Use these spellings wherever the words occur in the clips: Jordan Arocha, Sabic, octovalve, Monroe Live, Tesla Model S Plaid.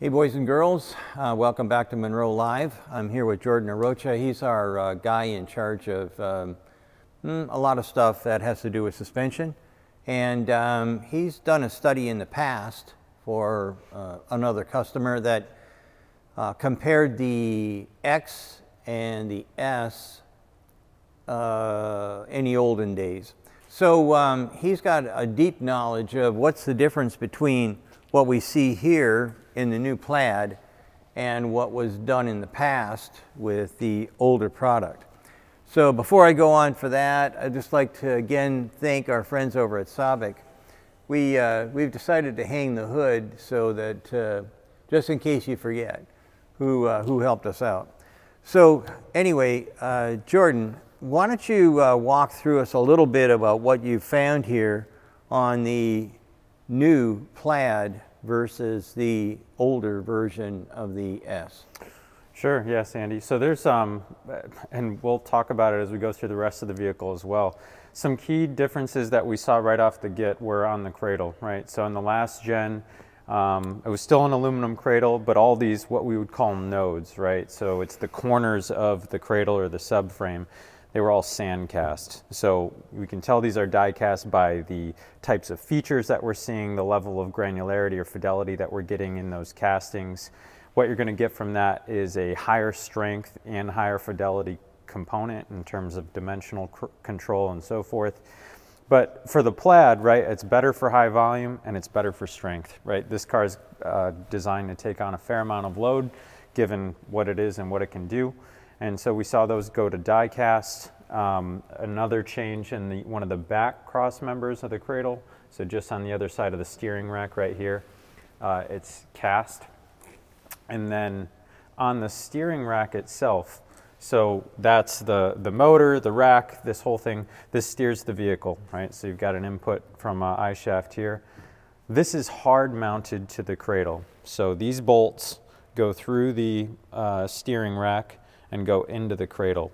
Hey boys and girls, welcome back to Monroe Live. I'm here with Jordan Arocha. He's our guy in charge of a lot of stuff that has to do with suspension. And he's done a study in the past for another customer that compared the X and the S in the olden days. So he's got a deep knowledge of what's the difference between what we see here in the new Plaid and what was done in the past with the older product. So before I go on for that, I'd just like to again thank our friends over at Sabic. We've decided to hang the hood so that just in case you forget who helped us out. So anyway, Jordan, why don't you walk through us a little bit about what you found here on the new Plaid versus the older version of the S? Sure, yes, Andy. So there's, and we'll talk about it as we go through the rest of the vehicle as well. Some key differences that we saw right off the get were on the cradle, right? So in the last gen, it was still an aluminum cradle, but all these, what we would call nodes, right? So it's the corners of the cradle or the subframe. They were all sand cast. So we can tell these are die cast by the types of features that we're seeing, the level of granularity or fidelity that we're getting in those castings. What you're gonna get from that is a higher strength and higher fidelity component in terms of dimensional control and so forth. But for the Plaid, right, it's better for high volume and it's better for strength, right? This car is designed to take on a fair amount of load given what it is and what it can do. And so we saw those go to die cast. Another change in one of the back cross members of the cradle. So just on the other side of the steering rack right here, it's cast. And then on the steering rack itself, so that's the motor, the rack, this whole thing, this steers the vehicle, right? So you've got an input from an eye shaft here. This is hard mounted to the cradle. So these bolts go through the steering rack and go into the cradle.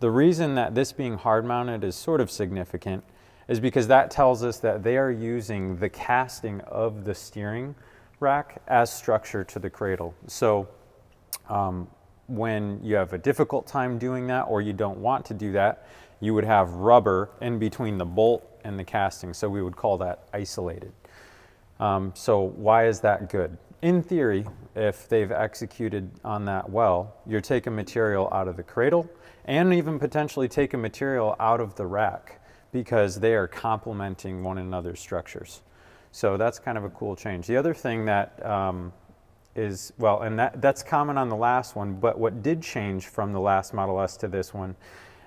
The reason that this being hard mounted is sort of significant is because that tells us that they are using the casting of the steering rack as structure to the cradle. So when you have a difficult time doing that or you don't want to do that, you would have rubber in between the bolt and the casting. So we would call that isolated. So why is that good? In theory, if they've executed on that well, you're taking material out of the cradle and even potentially taking material out of the rack because they are complementing one another's structures. So that's kind of a cool change. The other thing that is, well, and that's common on the last one, but what did change from the last Model S to this one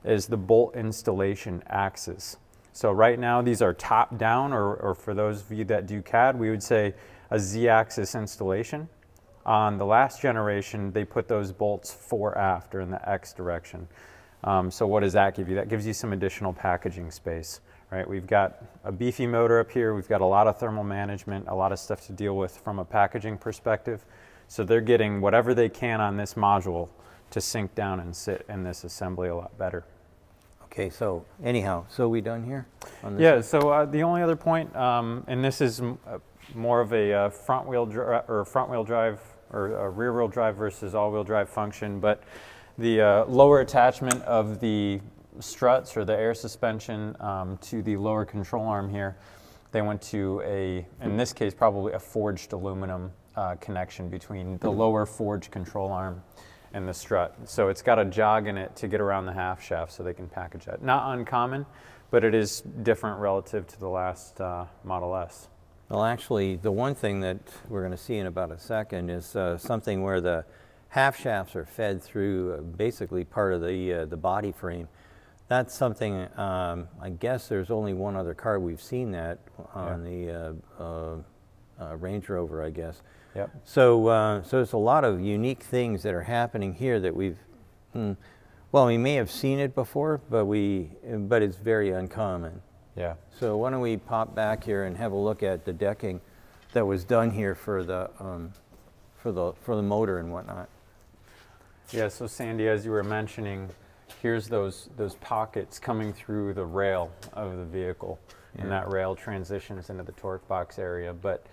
is the bolt installation axis. So right now these are top down, or for those of you that do CAD, we would say a Z-axis installation. On the last generation, they put those bolts fore aft or in the X direction. So what does that give you? That gives you some additional packaging space, right? We've got a beefy motor up here. We've got a lot of thermal management, a lot of stuff to deal with from a packaging perspective. So they're getting whatever they can on this module to sink down and sit in this assembly a lot better. Okay, so anyhow, so we done here? On this yeah, so the only other point, and this is more of a front-wheel drive or a rear-wheel drive versus all-wheel drive function, but the lower attachment of the struts or the air suspension to the lower control arm here, they went to a, in this case, probably a forged aluminum connection between the lower forged control arm and the strut. So it's got a jog in it to get around the half shaft so they can package that. Not uncommon, but it is different relative to the last Model S. Well, actually, the one thing that we're going to see in about a second is something where the half shafts are fed through basically part of the body frame. That's something, I guess there's only one other car we've seen that on the Range Rover, I guess. Yep. So, so there's a lot of unique things that are happening here that we've, well, we may have seen it before, but, it's very uncommon. Yeah. So why don't we pop back here and have a look at the decking that was done here for the motor and whatnot. Yeah. So Sandy, as you were mentioning, here's those pockets coming through the rail of the vehicle, and that rail transitions into the torque box area. But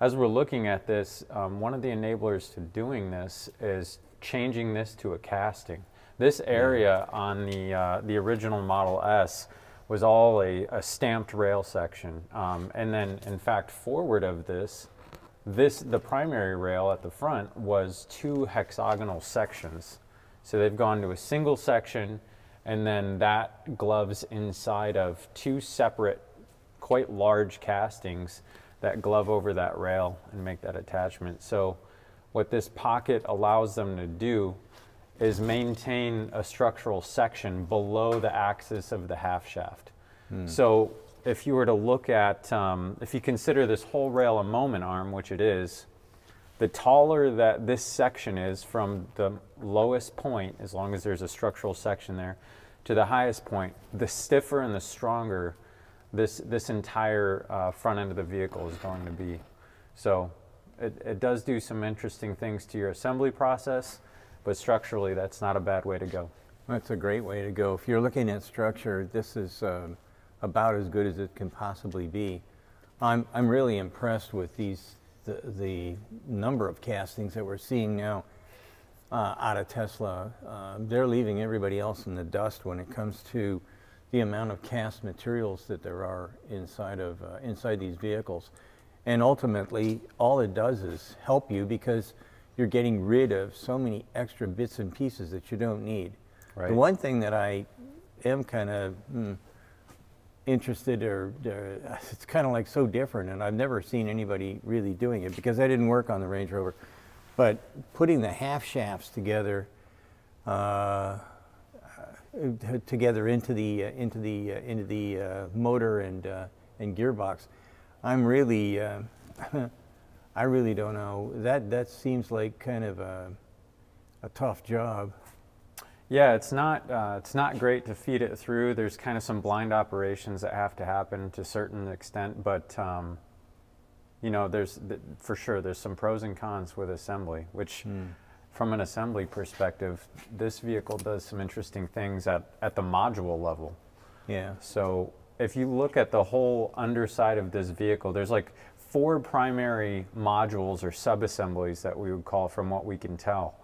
as we're looking at this, one of the enablers to doing this is changing this to a casting. This area on the original Model S was all a stamped rail section. And then in fact, forward of this, the primary rail at the front was two hexagonal sections. So they've gone to a single section, and then that gloves inside of two separate, quite large castings that glove over that rail and make that attachment. So what this pocket allows them to do is maintain a structural section below the axis of the half shaft. So if you were to look at, if you consider this whole rail a moment arm, which it is, the taller that this section is from the lowest point, as long as there's a structural section there, to the highest point, the stiffer and the stronger this entire front end of the vehicle is going to be. So it does do some interesting things to your assembly process, but structurally, that's not a bad way to go. That's a great way to go. If you're looking at structure, this is about as good as it can possibly be. I'm really impressed with the number of castings that we're seeing now out of Tesla. They're leaving everybody else in the dust when it comes to the amount of cast materials that there are inside of inside these vehicles. And ultimately, all it does is help you, because you're getting rid of so many extra bits and pieces that you don't need. Right. The one thing that I am kind of interested, or it's kind of like so different, and I've never seen anybody really doing it because I didn't work on the Range Rover, but putting the half shafts together into the motor and gearbox, I'm really I really don't know. That seems like kind of a tough job. Yeah, it's not great to feed it through. There's kind of some blind operations that have to happen to a certain extent, but you know, for sure there's some pros and cons with assembly. Which, from an assembly perspective, this vehicle does some interesting things at the module level. Yeah. So if you look at the whole underside of this vehicle, there's like 4 primary modules or sub-assemblies that we would call, from what we can tell.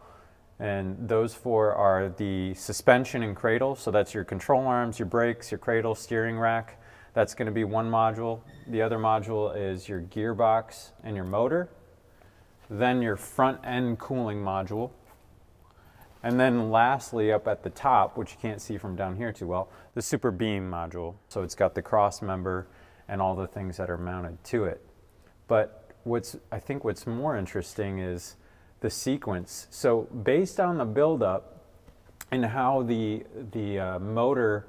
And those 4 are the suspension and cradle. So that's your control arms, your brakes, your cradle, steering rack. That's going to be one module. The other module is your gearbox and your motor. Then your front end cooling module. And then lastly, up at the top, which you can't see from down here too well, the super beam module. So it's got the cross member and all the things that are mounted to it. But I think what's more interesting is the sequence. So based on the buildup and how the motor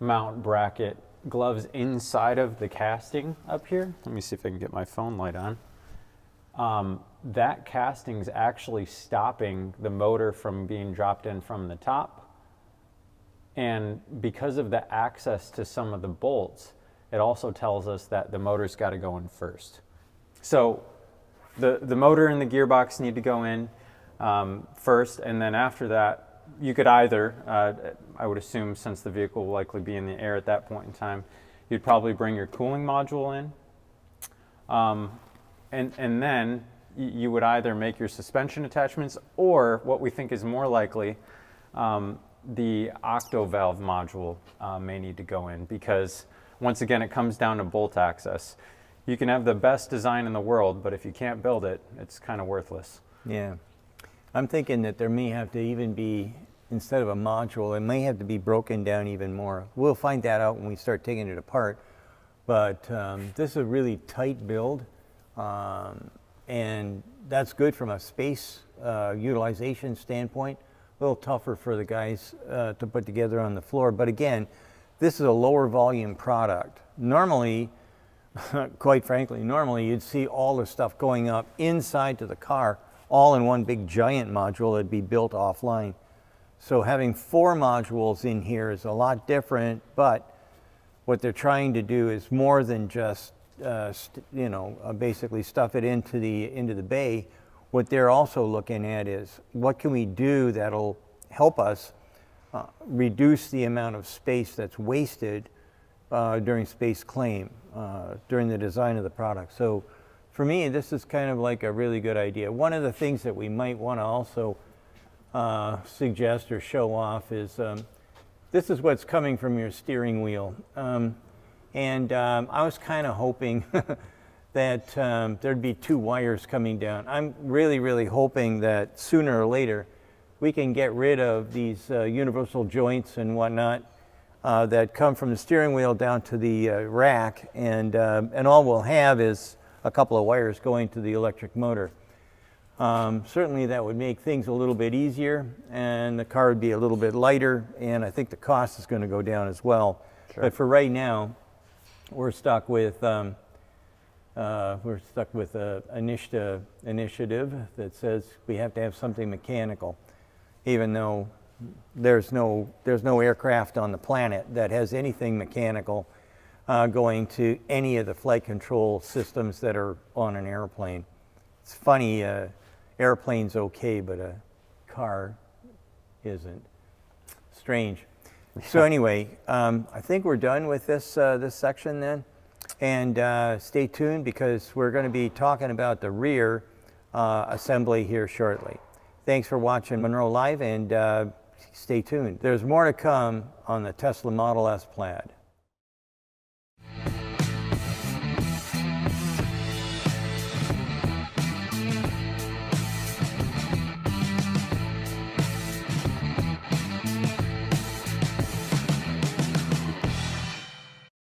mount bracket gloves inside of the casting up here, let me see if I can get my phone light on, that casting's actually stopping the motor from being dropped in from the top. And because of the access to some of the bolts, it also tells us that the motor's got to go in first. So the motor and the gearbox need to go in first, and then after that, you could either, I would assume since the vehicle will likely be in the air at that point in time, you'd probably bring your cooling module in, and then you would either make your suspension attachments, or what we think is more likely, the octovalve module may need to go in, because once again, it comes down to bolt access. You can have the best design in the world, but if you can't build it, it's kind of worthless. Yeah. I'm thinking that there may have to even be, instead of a module, it may have to be broken down even more. We'll find that out when we start taking it apart. But this is a really tight build, and that's good from a space utilization standpoint. A little tougher for the guys to put together on the floor. But again, this is a lower volume product. Normally, quite frankly, normally you'd see all the stuff going up inside to the car, all in one big giant module that'd be built offline. So having four modules in here is a lot different, but what they're trying to do is more than just, you know, basically stuff it into the bay. What they're also looking at is what can we do that'll help us reduce the amount of space that's wasted during space claim, during the design of the product. So for me, this is kind of like a really good idea. One of the things that we might want to also suggest or show off is this is what's coming from your steering wheel. I was kind of hoping that there'd be two wires coming down. I'm really, really hoping that sooner or later we can get rid of these universal joints and whatnot that come from the steering wheel down to the rack, and all we'll have is a couple of wires going to the electric motor. Certainly that would make things a little bit easier, and the car would be a little bit lighter, and I think the cost is going to go down as well. Sure. But for right now, we're stuck with an initiative that says we have to have something mechanical, even though there's no aircraft on the planet that has anything mechanical going to any of the flight control systems that are on an airplane. It's funny, airplane's okay, but a car isn't. Strange. So anyway, I think we're done with this, this section then. And stay tuned, because we're going to be talking about the rear assembly here shortly. Thanks for watching Monroe Live, and stay tuned. There's more to come on the Tesla Model S Plaid.